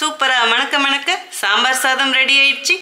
Super manaka manaka sambar sadam ready aichi.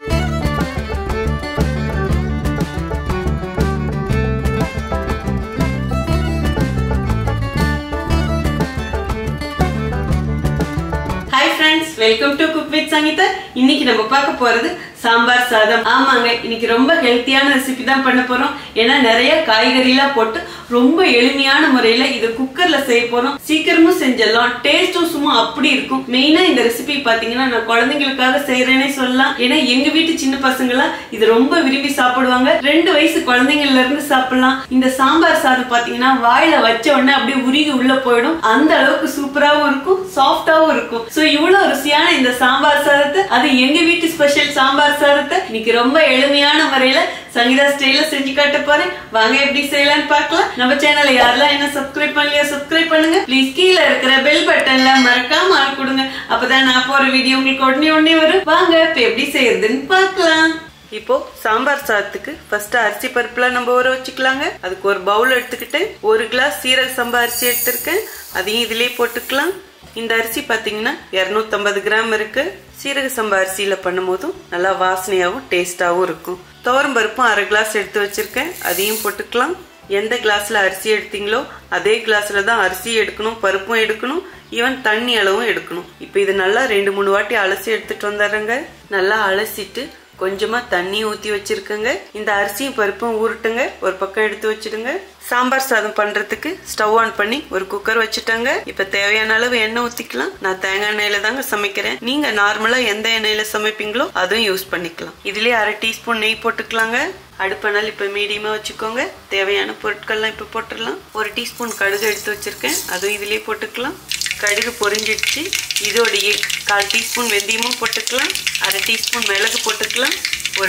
Hi friends, welcome to Cook with Sangeetha. Inniki namu paaka poradhu sambar sadam. Aamaanga inniki romba healthyana recipe dhaan panna porom. Ena neraiya kaaigarila pottu romba elumiyana muraiyila idu cooker la seiya porom. Seekaramu senjalam. Taste summa appadi irukum. Maina indha recipe pathingana na kolandaigalukaga seiyrene sollalam. Ena enga veetu chinna pasangala idu romba virumbi saapiduvaanga. 2 vayasu kolandaigal irundhu saapidalaam. Indha sambar sadam pathingana vaayila vacha odane appadi urigi ulla poidum. Andha alavukku super ah irukum, soft ah irukum. So இவ்ளோ ருசியான இந்த சாம்பார் சாதத்தை அது எங்க வீட்டு special sambar சாதத்தை இன்னைக்கு ரொம்ப எளிமையான முறையில சங்கீதா ஸ்டைல்ல செஞ்சு காட்ட போறேன் வாங்க எப்படி செய்யலாம்னு பார்க்கலாம் நம்ம சேனலை யாரெல்லாம் என்ன சப்ஸ்கிரைப் பண்ணலையா சப்ஸ்கிரைப் பண்ணுங்க ப்ளீஸ் கீழ இருக்கிற பெல் பட்டன்ல மறக்காம ஆல் கொடுங்க அப்பதான் நான் போற வீடியோ உங்களுக்கு உடனே வரும் வாங்க இப்ப எப்படி செய்யறதுன்னு பார்க்கலாம் இப்போ சாம்பார் சாதத்துக்கு ஃபர்ஸ்ட் அரிசி பருப்புல நம்ம ஊற வச்சுக்கலாங்க அதுக்கு ஒரு பவுல் எடுத்துக்கிட்டு 1 கிளாஸ் சீரக சம்பா அரிசி எடுத்துக்கேன் அதையும் இதிலே போட்டுக்கலாம் இந்த அரிசி பாத்தீங்கன்னா 250 கிராம் இருக்கு சீரக சம்பா அரிசில பண்ணும்போது நல்லா வாசனையாவும் டேஸ்டாவும் இருக்கும் தோரம் பருப்பு 1/2 கிளாஸ் எடுத்து வச்சிருக்கேன் அதையும் போட்டுக்கலாம் எந்த கிளாஸ்ல அரிசி எடுத்தீங்களோ அதே கிளாஸ்ல தான் அரிசி எடுக்கணும் பருப்பும் எடுக்கணும் ஈவன் தண்ணி அளவும் எடுக்கணும் இப்போ இது நல்லா 2-3 வாட்டி அலசி எடுத்துட்டு வந்தறங்க நல்லா அலசிட்டு கொஞ்சமா தண்ணி ஊத்தி வச்சிருக்கங்க இந்த அரிசி பருப்பும் ஊறுட்டுங்க ஒரு பக்கம் எடுத்து வச்சிடுங்க சாம்பார் சாதம் பண்றதுக்கு ஸ்டவ் ஆன் பண்ணி ஒரு குக்கர் வச்சிட்டங்க இப்போ தேவையான அளவு எண்ணெய் ஊத்திக்கலாம் நான் தேங்காய் எண்ணெயில தாங்க சமைக்கிறேன் நீங்க நார்மலா எந்த எண்ணெயில சமைப்பீங்களோ அதுவும் யூஸ் பண்ணிக்கலாம் இதுலயே 1/2 டீஸ்பூன் நெய் போட்டுக்கலாங்க அடுப்பனல் இப்போ மீடியமா வச்சுக்கோங்க தேவையான பொருட்கள்லாம் இப்போ போட்டுறலாம் 1 டீஸ்பூன் கடுகு எடுத்து வச்சிருக்கேன் அதுவும் இதுலயே போட்டுக்கலாம் கடுகு பொரிஞ்சிடுச்சு இதோடயே 1/4 டீஸ்பூன் வெந்தயமும் போட்டுக்கலாம் 1/2 டீஸ்பூன் மிளகு போட்டுக்கலாம்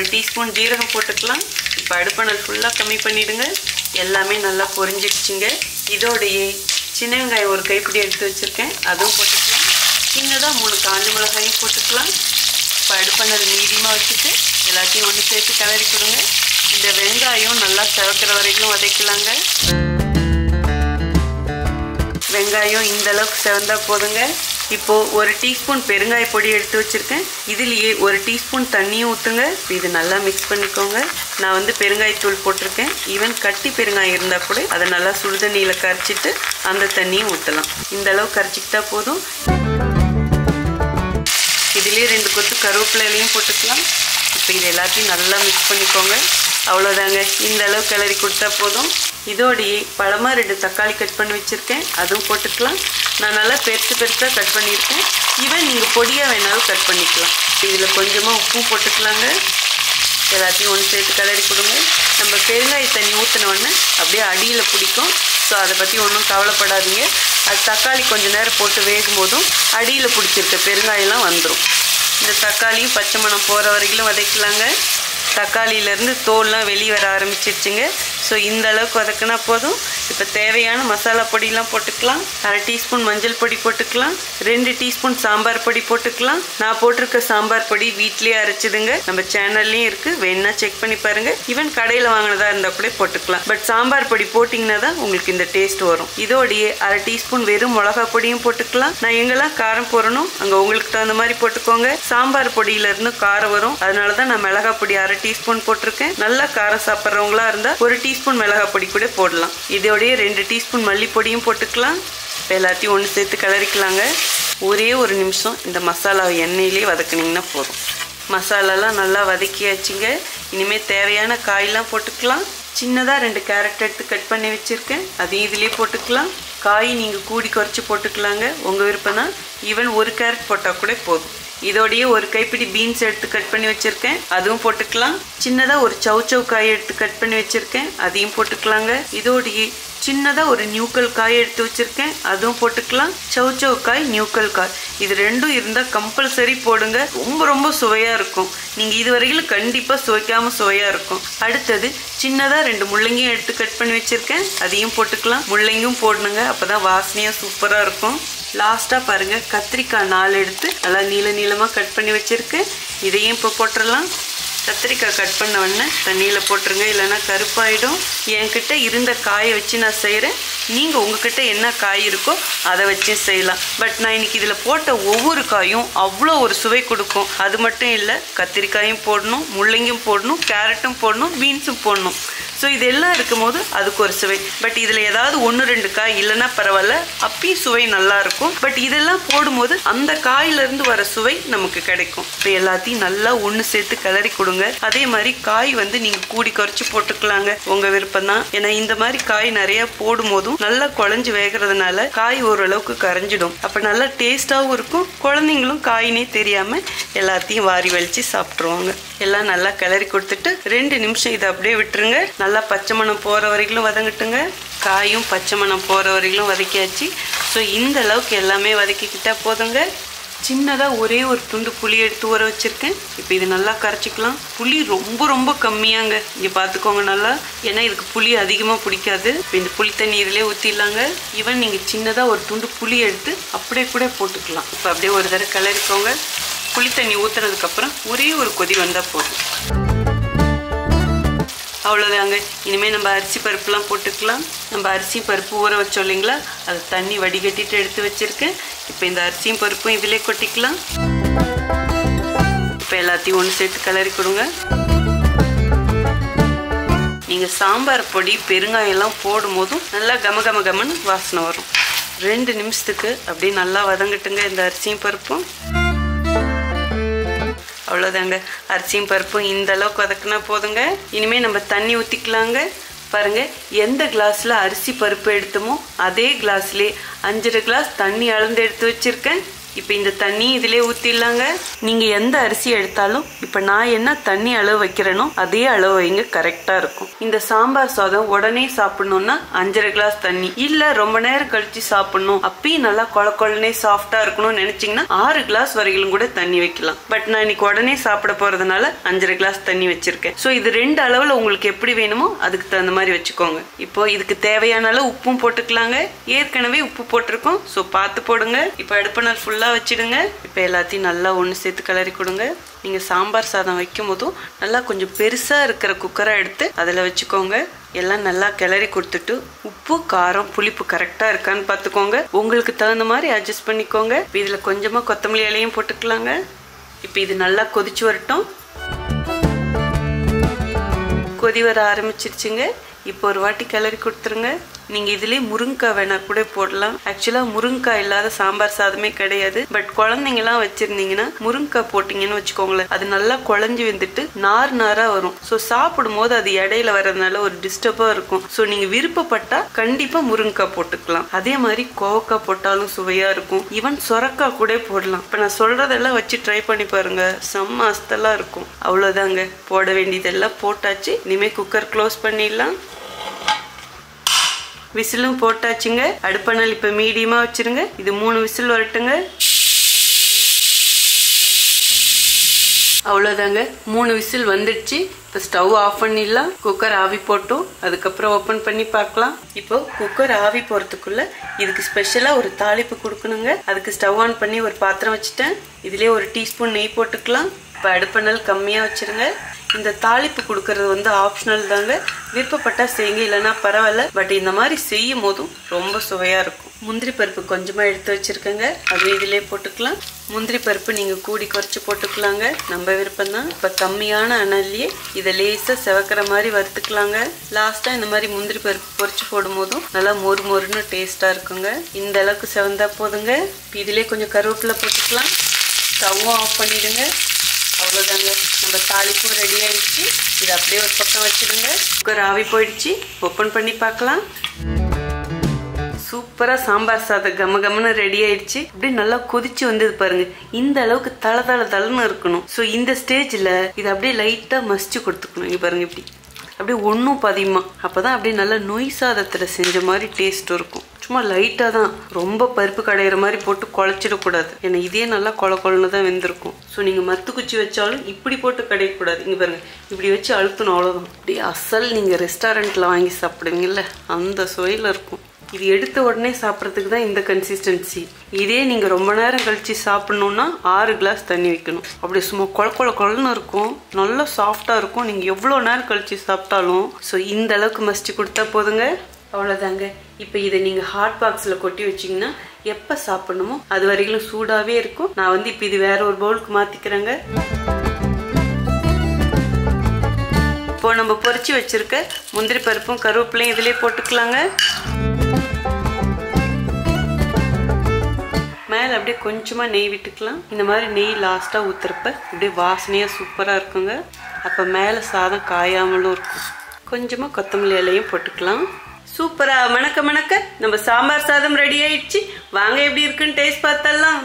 1 டீஸ்பூன் ஜீரகம் போட்டுக்கலாம் இப்போ அடுப்பணல் ஃபுல்லா கம்மி பண்ணிடுங்க எல்லாமே நல்லா பொரிஞ்சிடுச்சுங்க இதோடயே சின்ன வெங்காயம் ஒரு கைப்பிடி எடுத்து வச்சிருக்கேன் அதுவும் போட்டுக்கலாம் சின்னதா 3 காஞ்ச மிளகாய் போட்டுக்கலாம் இப்போ அடுப்பணல் மீடியமா வச்சிட்டு எல்லாத்தையும் ஒண்ணு சேர்த்து கலரி கொடுங்க இந்த வெங்காயம் நல்லா செவக்கிற வரைக்கும் வதக்கலாங்க வெங்காயம் இந்த அளவுக்கு செவந்தா போடுங்க இப்போ 1 டீஸ்பூன் பெருங்காய பொடி எடுத்து வச்சிருக்கேன் இதிலேயே 1 டீஸ்பூன் தண்ணி ஊத்துங்க இது நல்லா mix பண்ணிக்கோங்க நான் வந்து பெருங்காய தூள் போட்டுருக்கேன் ஈவன் கட்டி பெருங்காயம் இருந்தா கூட அத நல்லா சுடு தண்ணியில கரைச்சிட்டு அந்த தண்ணியை ஊத்தலாம் இந்த அளவு கரைச்சிட்டா போதும் இதிலே 2 கொத்து கருவேப்பிலை இலையும் போட்டுக்கலாம் இப்போ இத எல்லாத்தையும் நல்லா mix பண்ணிக்கோங்க அவ்வளவுதாங்க இந்த அளவு கலரி கொடுத்தா போதும் இதோடயே பழமா 2 தக்காளி கட் பண்ணி வச்சிருக்கேன் அதுவும் போட்டுக்கலாம் நான் நல்லா பெருசா கட் பண்ணிருக்கேன் ஈவன் நீங்க பொடியா வேணாலும் கட் பண்ணிக்கலாம் இதுல கொஞ்சமா உப்பு போட்டுக்கலாங்க எல்லாத்தையும் ஒண்ணு சேர்த்து கலரி கொடுங்க நம்ம பெருங்காய தண்ணி ஊத்துன உடனே அப்படியே அடியில பிடிக்கும் சோ அத பத்தி ஒண்ணும் கவலைப்படாதீங்க அது தக்காளி கொஞ்ச நேரம் போட்டு வேகும்போதும் அடியில பிடிச்சிருக்க பெருங்காயம் எல்லாம் வந்துரும் இந்த தக்காளி பச்சை மணம் போற வரைக்கும் வதக்கலாங்க தக்காளியில இருந்து தோல்லாம் வெளிய வர ஆரம்பிச்சிடுச்சுங்க சோ இந்த அளவுக்கு வதக்கினா போதும் இப்ப தேவையான மசாலா பொடி எல்லாம் போட்டுக்கலாம் 1/2 டீஸ்பூன் மஞ்சள் பொடி போட்டுக்கலாம் 2 டீஸ்பூன் சாம்பார் பொடி போட்டுக்கலாம் நான் போட்டுருக்க சாம்பார் பொடி வீட்லயே அரைச்சதுங்க நம்ம சேனல்லயே இருக்கு வேணா செக் பண்ணி பாருங்க ஈவன் கடையில வாங்குனதா இருந்தா கூட போட்டுக்கலாம் பட் சாம்பார் பொடி போட்டிங்கனா தான் உங்களுக்கு இந்த டேஸ்ட் வரும் இதோடயே 1/2 டீஸ்பூன் வெறும் மிளகாய் பொடியும் போட்டுக்கலாம் நான் எங்கலாம் காரம் போறணும் அங்க உங்களுக்கு தகுந்த மாதிரி போட்டுக்கோங்க சாம்பார் பொடியில இருந்து காரம் வரும் அதனால தான் நான் மிளகாய் பொடி 1/2 டீஸ்பூன் போட்டுருக்கேன் நல்லா காரம் சாப்பிடுறவங்களா இருந்தா 1 டீஸ்பூன் மிளகாய் பொடி கூட போடலாம் இது 2 டீஸ்பூன் மல்லி பொடியும் போட்டுக்கலாம் எல்லாத்தையும் ஒண்ணு சேர்த்து கலரிக்கலாங்க ஒரே ஒரு நிமிஷம் இந்த மசாலாவை எண்ணெயிலேயே வதக்கினீங்கன்னா போதும் மசாலாலாம் நல்லா வதக்கியாச்சுங்க இனிமே தேவையான காயெல்லாம் போட்டுக்கலாம் சின்னதா 2 கேரட் எடுத்து கட் பண்ணி வச்சிருக்கேன் அதையும் இதிலே போட்டுக்கலாம் காய் நீங்க கூடி குறைச்சு போட்டுக்கலாங்க உங்க விருப்பம் தான் ஈவன் 1 கேரட் போட்டா கூட போதும் இதோடயே 1 கைப்பிடி பீன்ஸ் எடுத்து கட் பண்ணி வச்சிருக்கேன் அதுவும் போட்டுக்கலாம் சின்னதா ஒரு சௌசௌ காய் எடுத்து கட் பண்ணி வச்சிருக்கேன் அதையும் போட்டுக்கலாங்க இதோடயே சின்னதா ஒரு நியூக்கல் காய் எடுத்து வச்சிருக்கேன் அதுவும் போட்டுக்கலாம் சௌசௌ காய் நியூக்கல் காய் இது ரெண்டும் இருந்தா கம்பல்சரி போடுங்க ரொம்ப ரொம்ப சுவையா இருக்கும் நீங்க இதுவரையில கண்டிப்பா சுவைக்காம சுவையா இருக்கும் அடுத்து சின்னதா 2 முள்ளங்கி எடுத்து கட் பண்ணி வச்சிருக்கேன் அதையும் போட்டுக்கலாம் முள்ளங்கியும் போடுங்க அப்பதான் வாசனையா சூப்பரா இருக்கும் லாஸ்டா பாருங்க கத்திரிக்காய் 4 எடுத்து நல்லா நீல நீலமா கட் பண்ணி வச்சிருக்கேன் இதையும் இப்ப போட்டுறலாம் கத்திரிக்காய் கட் பண்ண உடனே தண்ணியில போட்டுருங்க இல்லனா கருப்பாயிடும் என்கிட்ட இருந்த காயை வச்சு நான் செய்றேன் நீங்க உங்ககிட்ட என்ன காய் இருக்கோ அதை வச்சு செய்யலாம் பட் நான் இன்னைக்கு இதல போட்ட ஒவ்வொரு காயும் அவ்ளோ ஒரு சுவை கொடுக்கும் அது மட்டும் இல்ல கத்திரிக்காயும் போடணும் முள்ளங்கியும் போடணும் கேரட்டும் போடணும் பீன்ஸும் போடணும் சோ இதெல்லாம் இருக்கும்போது அதுக்கு ஒரு சுவை பட் இதல ஏதாவது ஒன்னு ரெண்டு காய் இல்லனா பரவால அப்பி சுவை நல்லா இருக்கும் பட் இதெல்லாம் போடும்போது அந்த காயில இருந்து வர சுவை நமக்கு கிடைக்கும் இப்போ எல்லாத்தையும் நல்லா ஒன்னு சேர்த்து கலரி கொடுங்க அதே மாதிரி காய் வந்து நீங்க கூடி குறைச்சு போட்டுக்கலாங்க உங்க விருப்பம்தான் ஏனா இந்த மாதிரி காய் நிறைய போடும்போது நல்ல குழஞ்சு வேகறதுனால காய் ஓரளவுக்கு கரஞ்சிடும் அப்ப நல்ல டேஸ்டாவும் இருக்கும் குழந்தைகளும் காயினே தெரியாம எல்லாத்தையும் வாரி வலிச்சி சாப்பிடுவாங்க எல்லாம் நல்லா கலரி கொடுத்துட்டு 2 நிமிஷம் இத அப்படியே விட்டுருங்க நல்லா பச்சமணம் போற வரைக்கும் வதங்கட்டுங்க காயும் பச்சமணம் போற வரைக்கும் வதக்கியாச்சு சோ இந்த அளவுக்கு எல்லாமே வதக்கிக்கிட்டா போதுங்க சின்னதா ஒரே ஒரு துண்டு புளி எடுத்து ஊற வச்சிருக்கேன் இப்போ இது நல்லா கரச்சிக்கலாம் புளி ரொம்ப கம்மியாங்க இங்க பாத்துக்கோங்க நல்லா ஏனா இதுக்கு புளி அதிகமா பிடிக்காது இந்த புளி தண்ணி இதுலயே ஊத்திடலாங்க ஈவன் நீங்க சின்னதா ஒரு துண்டு புளி எடுத்து அப்படியே கூட போட்டுக்கலாம் இப்போ அப்படியே ஒரு தடவை கலரிக்கோங்க புளி தண்ணி ஊத்துறதுக்கு அப்புறம் ஒரே ஒரு கொதி வந்தா போதும் அவ்வளவுதாங்க இனிமே நம்ம அரிசி பருப்புலாம் போட்டுக்கலாம் நம்ம அரிசி பருப்பு ஊற வச்சோம்லீங்களா அது தண்ணி வடிகட்டிட்டு எடுத்து வச்சிருக்கேன் இப்போ இந்த அரிசியும் பருப்பும் இதிலே கொட்டிக்கலாம் இப்போ எல்லாத்தையும் ஒன்று சேர்த்து கலரி கொடுங்க நீங்க சாம்பார் பொடி பெருங்காயம் எல்லாம் போடும்போது நல்லா கமகமகமன்னு வாசனை வரும் 2 நிமிஷத்துக்கு அப்படியே நல்லா வதங்கட்டுங்க இந்த அரிசியும் பருப்பும் அவ்வளவுதாங்க அரிசியும் பருப்பும் இந்த அளவுக்கு வதக்கினா போதுங்க இனிமே நம்ம தண்ணி ஊத்திக்கலாங்க பாருங்க எந்த கிளாஸ்ல அரிசி பருப்பு எடுத்துமோ அதே கிளாஸ்ல 5.5 கிளாஸ் தண்ணி அளந்து எடுத்து வச்சிருக்கேன் இப்போ இந்த தண்ணி இதிலே ஊத்திடலாங்க நீங்க எந்த அரிசி எடுத்தாலும் இப்போ நான் என்ன தண்ணி அளவு வைக்கிறேனோ அதே அளவு வைங்க கரெக்ட்டா இருக்கும் இந்த சாம்பார் சாதம் உடனே சாப்பிடணும்னா 5.5 கிளாஸ் தண்ணி இல்ல ரொம்ப நேரம் கழிச்சு சாப்பிடணும் அப்படி நல்லா கொலகொலனே சாஃப்ட்டா இருக்கணும் நினைச்சீங்கன்னா 6 கிளாஸ் வரைக்கும் கூட தண்ணி வைக்கலாம் பட் நான் இன்னைக்கு உடனே சாப்பிட போறதனால 5.5 கிளாஸ் தண்ணி வச்சிருக்கேன் சோ இது ரெண்டு அளவுல உங்களுக்கு எப்படி வேணுமோ அதுக்கு தகுந்த மாதிரி வெச்சுக்கோங்க இப்போ இதுக்கு தேவையான அளவு உப்பும் போட்டுக்கலாங்க ஏற்கனவே உப்பு போட்டுருக்கோம் சோ பார்த்து போடுங்க இப்போ அடுப்பன ஃபுல் வச்சிடுங்க இப்போ எல்லாத்தையும் நல்லா ஒன்னு சேர்த்து கலரி கொடுங்க நீங்க சாம்பார் சாதம் வைக்கும்போது நல்லா கொஞ்சம் பெருசா இருக்கிற குக்கரை எடுத்து அதுல வச்சுக்கோங்க எல்லாம் நல்லா கிளறி கொடுத்துட்டு உப்பு காரம் புளிப்பு கரெக்ட்டா இருக்கான்னு பாத்துக்கோங்க உங்களுக்கு தகுந்த மாதிரி அட்ஜஸ்ட் பண்ணிக்கோங்க இதுல கொஞ்சமா கொத்தமல்லி இலையும் போட்டுக்கலாங்க இப்போ இது நல்லா கொதிச்சு வரட்டும் கொதி வர ஆரம்பிச்சிடுச்சுங்க இப்போ ஒரு வாட்டி கிளறி கொடுத்துருங்க நீங்க இதிலே முருங்கை வேணா கூட போடலாம் एक्चुअली முருங்கை இல்லாத சாம்பார் சாதமே கிடையாது பட் குழந்தைங்க எல்லாம் வச்சிருந்தீங்கன்னா முருங்கை போட்டிங்கன்னு வெச்சுக்கோங்களே அது நல்லா குழஞ்சு வெந்துட்டு நார் நாரா வரும் சோ சாப்பிடும்போது அது இடையில வரதுனால ஒரு டிஸ்டர்பா இருக்கும் சோ நீங்க விருப்பப்பட்டா கண்டிப்பா முருங்கை போட்டுக்கலாம் அதே மாதிரி கோவக்கா போட்டாலும் சுவையா இருக்கும் ஈவன் சொரக்கா கூட போடலாம் இப்போ நான் சொல்றதெல்லாம் வச்சு ட்ரை பண்ணி பாருங்க செம்ம அஸ்தலா இருக்கும் அவ்வளவுதாங்க போட வேண்டியதெல்லாம் போட்டாச்சு இனிமே குக்கர் க்ளோஸ் பண்ணிடலாம் விசிலும் போட்டாச்சுங்க அடுப்பனல் இப்ப மீடியமா வச்சிருங்க இது 3 விசில் வரட்டுங்க அவ்வளவுதாங்க 3 விசில் வந்துடுச்சு இப்போ ஸ்டவ் ஆஃப் பண்ணிடலாம் குக்கர் ஆவி போட்டு அதுக்கு அப்புறம் ஓபன் பண்ணி பார்க்கலாம் இப்போ குக்கர் ஆவி போறதுக்குள்ள இதுக்கு ஸ்பெஷலா ஒரு தாளிப்பு கொடுக்கணும்ங்க அதுக்கு ஸ்டவ் ஆன் பண்ணி ஒரு பாத்திரம் வச்சிட்டேன் இதிலே ஒரு டீஸ்பூன் நெய் போட்டுக்கலாம் இப்போ அடுப்பனல் கம்மியா வச்சிருங்க இந்த தாளிப்பு கொடுக்கிறது வந்து ஆப்ஷனல் தாங்க விருப்பப்பட்டா செய்யுங்க இல்லனா பரவாயில்ல பட் இந்த மாதிரி செய்யும்போது ரொம்ப சுவையா இருக்கும் முந்திரி பருப்பு கொஞ்சமா எடுத்து வச்சிருக்கங்க அது இதிலே போட்டுக்கலாம் முந்திரி பருப்பு நீங்க கூடி குறைச்சு போட்டுக்கலாங்க நம்ம விருப்பம்தான் இப்ப கம்மியான அனல்லே இத லேசா செவக்கிற மாதிரி வறுத்துக்கலாங்க லாஸ்டா இந்த மாதிரி முந்திரி பருப்பு பொரிச்சு போடும்போது நல்லா மொறுமொறுன்னு டேஸ்டா இருக்குங்க இந்த அளவுக்கு செவந்தா போதுங்க இதிலே கொஞ்சம் கருவேப்பிலை போட்டுக்கலாம் ஸ்டவ் ஆஃப் பண்ணிடுங்க அவ்வளவுதாங்க நம்ம தாளிப்பு ரெடி ஆயிடுச்சு இது அப்படியே ஒரு பக்கம் வச்சிடுங்க குக்கர் ஆவி போயிடுச்சு ஓபன் பண்ணி பார்க்கலாம் சூப்பரா சாம்பார் சாதம் கமகமன்னு ரெடி ஆயிடுச்சு அப்படியே நல்லா கொதிச்சு வந்தது பாருங்க இந்த அளவுக்கு தளதளன்னு இருக்கணும் சோ இந்த ஸ்டேஜ்ல இது அப்படியே லைட்டா மசிச்சு கொடுத்துக்கணும் இங்க பாருங்க இப்படி அப்படியே ஒண்ணும் பதியுமா அப்பதான் அப்படியே நல்லா நொய் சாதத்துல செஞ்ச மாதிரி டேஸ்ட் இருக்கும் சும்மா லைட்டா தான் ரொம்ப பருப்பு கடையிற மாதிரி போட்டு குழச்சிட கூடாது ஏன்னா இதே நல்லா கொலகொலன்னு தான் வெந்திருக்கும் சோ நீங்க மத்து குச்சி வச்சாலும் இப்படி போட்டு கடைய கூடாது இங்க பாருங்க இப்படி வச்சு அழுத்தணும் அவ்வளவுதான் இப்படி அசல் நீங்க ரெஸ்டாரண்ட்ல வாங்கி சாப்பிடுவீங்கல்ல அந்த சுவையில இருக்கும் இது எடுத்த உடனே சாப்பிட்றதுக்கு தான் இந்த கன்சிஸ்டன்சி இதே நீங்க ரொம்ப நேரம் கழிச்சு சாப்பிடணும்னா 6 கிளாஸ் தண்ணி வைக்கணும் அப்படி சும்மா கொலகொலன்னு இருக்கும் நல்லா சாஃப்ட்டா இருக்கும் நீங்க எவ்வளவு நேரம் கழிச்சு சாப்பிட்டாலும் சோ இந்த அளவுக்கு மசிச்சு கொடுத்தா போதுங்க அவ்வளவுதாங்க இப்போ இத நீங்க ஹாட் பாக்ஸ்ல கொட்டி வச்சீங்கன்னா எப்ப சாப்பிடணுமோ அது வரைக்கும் சூடாவே இருக்கும் நான் வந்து இப்போ இது வேற ஒரு பவுலுக்கு மாத்திக்கறேங்க இப்போ நம்ம பொரிச்சு வச்சிருக்க முந்திரி பருப்பும் கருவேப்பிலையும் இதிலே போட்டுக்கலாங்க மேல அப்படியே கொஞ்சமா நெய் விட்டுக்கலாம் இந்த மாதிரி நெய் லாஸ்டா ஊத்துறப்ப அப்படியே வாசனையா சூப்பரா இருக்குங்க அப்ப மேல சாதம் காயாமலும் இருக்கும் கொஞ்சமா கொத்தமல்லி இலையும் போட்டுக்கலாம் சூப்பரா மணக்க மணக்க நம்ம சாம்பார் சாதம் ரெடி ஆயிடுச்சு வாங்க எப்படி இருக்குன்னு டேஸ்ட் பார்த்தலாம்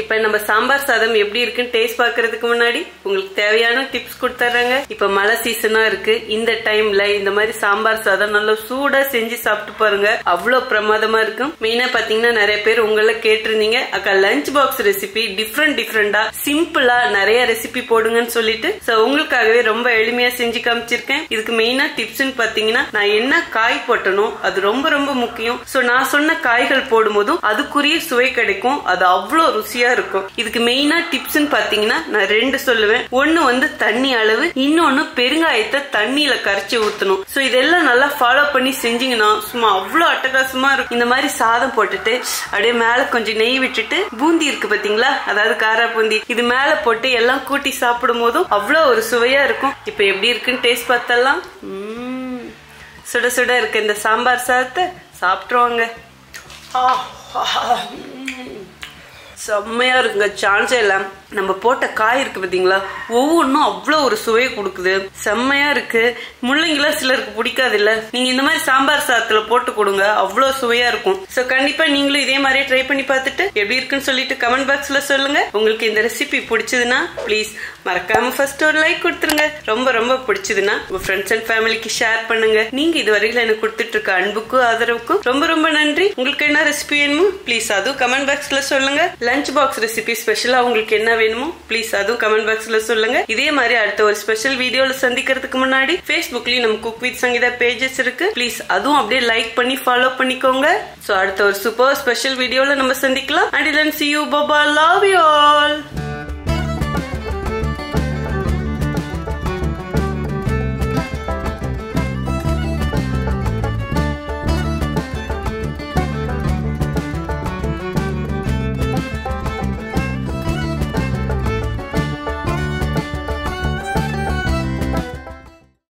இப்போ நம்ம சாம்பார் சாதம் எப்படி இருக்குன்னு டேஸ்ட் பார்க்கிறதுக்கு முன்னாடி உங்களுக்கு தேவையான டிப்ஸ் கொடுத்துறேங்க இப்போ மழை சீசனா இருக்கு இந்த டைம்ல இந்த மாதிரி சாம்பார் சாதம் நல்லா சூடா செஞ்சு சாப்பிட்டு பாருங்க அவ்ளோ பிரமாதமா இருக்கும் மீனா பாத்தீங்கன்னா நிறைய பேர் உங்கள கேட்டிருந்தீங்க அக்கா லஞ்ச் பாக்ஸ் ரெசிபி டிஃபரண்டா சிம்பிளா நிறைய ரெசிபி போடுங்கன்னு சொல்லிட்டு சோ உங்களுக்காகவே ரொம்ப எளிமையா செஞ்சு காமிச்சிருக்கேன் இதுக்கு மெயினா டிப்ஸ்னு பாத்தீங்கன்னா நான் என்ன காய் போட்டனோ அது ரொம்ப ரொம்ப முக்கியம் சோ நான் சொன்ன காய்கள் போடும்போதும் அதுக்குரிய சுவை கிடைக்கும் அது அவ்ளோ ருசி இருக்கும் இதுக்கு மெயினா டிப்ஸ்னு பாத்தீங்கன்னா நான் ரெண்டு சொல்லுவேன் ஒன்னு வந்து தண்ணி அளவு இன்னொன்னு பெருங்காயத்தை தண்ணியில கரைச்சி ஊத்தணும் சோ இதெல்லாம் நல்லா ஃபாலோ பண்ணி செஞ்சீங்கன்னா சும்மா அவ்வளவு அட்டகாசமா இருக்கும் இந்த மாதிரி சாதம் போட்டுட்டு அப்படியே மேல கொஞ்சம் நெய் விட்டுட்டு பூந்தி இருக்கு பாத்தீங்களா அதாவது காரா பூந்தி இது மேல போட்டு எல்லாம் கூட்டி சாப்பிடும் போதும் அவ்வளவு ஒரு சுவையா இருக்கும் இப்ப எப்படி இருக்குன்னு டேஸ்ட் பார்த்தலாம் சுட சுட இருக்கு இந்த சாம்பார் சாதத்தை சாப்பிட்டுருவாங்க செம்மையா இருக்குங்க சான்ஸே இல்ல நம்ம போட்ட காய் இருக்கு பாத்தீங்களா ஒவ்வொன்றும் அவ்வளோ ஒரு சுவையை கொடுக்குது செம்மையா இருக்கு முள்ளங்கிலாம் சிலருக்கு பிடிக்காது இல்ல நீங்க இந்த மாதிரி சாம்பார் சாதத்துல போட்டு கொடுங்க அவ்வளோ சுவையா இருக்கும் சோ கண்டிப்பா நீங்களும் இதே மாதிரியே ட்ரை பண்ணி பார்த்துட்டு எப்படி இருக்குன்னு சொல்லிட்டு கமெண்ட் பாக்ஸ்ல சொல்லுங்க உங்களுக்கு இந்த ரெசிபி பிடிச்சதுன்னா ப்ளீஸ் மறக்காம ஃபர்ஸ்ட் ஒரு லைக் கொடுத்துருங்க ரொம்ப ரொம்ப பிடிச்சதுன்னா உங்க ஃப்ரெண்ட்ஸ் அண்ட் ஃபேமிலிக்கு ஷேர் பண்ணுங்க நீங்க இது வரைக்கும் எனக்கு கொடுத்துட்டு இருக்க அன்புக்கும் ஆதரவுக்கும் ரொம்ப ரொம்ப நன்றி உங்களுக்கு என்ன ரெசிபி வேணுமோ ப்ளீஸ் அதுவும் கமெண்ட் பாக்ஸ்ல சொல்லுங்க லஞ்ச் பாக்ஸ் ரெசிபி ஸ்பெஷலா உங்களுக்கு என்ன வேணுமோ ப்ளீஸ் அதுவும் கமெண்ட் பாக்ஸ்ல சொல்லுங்க இதே மாதிரி அடுத்த ஒரு ஸ்பெஷல் வீடியோல சந்திக்கிறதுக்கு முன்னாடி Facebookலயும் நம்ம குக் வித் சங்கீதா பேஜஸ் இருக்கு ப்ளீஸ் அதுவும் அப்படியே லைக் பண்ணி ஃபாலோ பண்ணிக்கோங்க சோ அடுத்த ஒரு சூப்பர் ஸ்பெஷல் வீடியோல நம்ம சந்திக்கலாம் and then see you bye love you all